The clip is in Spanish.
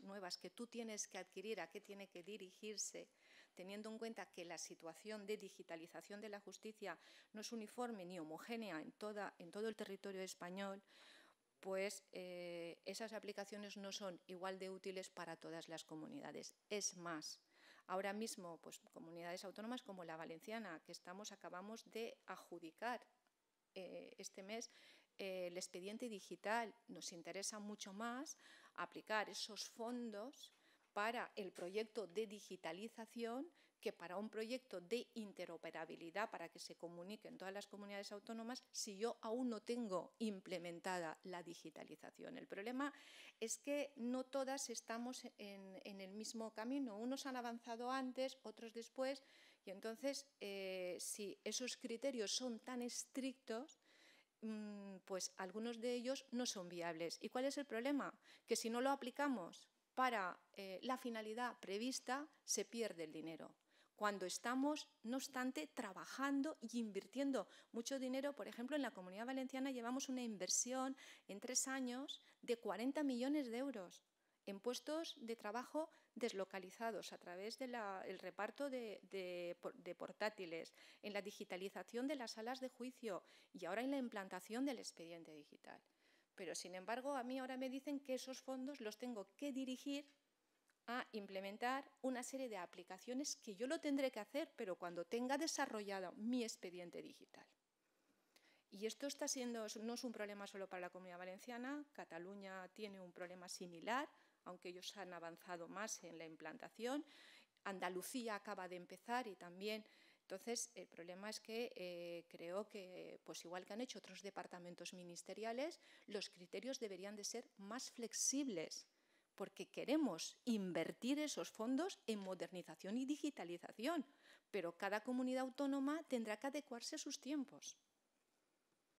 nuevas que tú tienes que adquirir, a qué tiene que dirigirse, teniendo en cuenta que la situación de digitalización de la justicia no es uniforme ni homogénea en todo el territorio español, pues esas aplicaciones no son igual de útiles para todas las comunidades. Es más, ahora mismo pues, comunidades autónomas como la valenciana, que acabamos de adjudicar este mes el expediente digital, nos interesa mucho más aplicar esos fondos para el proyecto de digitalización que para un proyecto de interoperabilidad para que se comunique en todas las comunidades autónomas si yo aún no tengo implementada la digitalización. El problema es que no todas estamos en el mismo camino. Unos han avanzado antes, otros después, y entonces si esos criterios son tan estrictos, pues algunos de ellos no son viables. ¿Y cuál es el problema? Que si no lo aplicamos para la finalidad prevista, se pierde el dinero. Cuando estamos, no obstante, trabajando y invirtiendo mucho dinero, por ejemplo, en la Comunidad Valenciana llevamos una inversión en 3 años de 40 millones de euros en puestos de trabajo deslocalizados a través del reparto de portátiles, en la digitalización de las salas de juicio y ahora en la implantación del expediente digital. Pero, sin embargo, a mí ahora me dicen que esos fondos los tengo que dirigir a implementar una serie de aplicaciones que yo lo tendré que hacer, pero cuando tenga desarrollado mi expediente digital. Y esto está siendo, no es un problema solo para la Comunidad Valenciana, Cataluña tiene un problema similar, aunque ellos han avanzado más en la implantación. Andalucía acaba de empezar y también… Entonces, el problema es que creo que, pues igual que han hecho otros departamentos ministeriales, los criterios deberían de ser más flexibles, porque queremos invertir esos fondos en modernización y digitalización, pero cada comunidad autónoma tendrá que adecuarse a sus tiempos.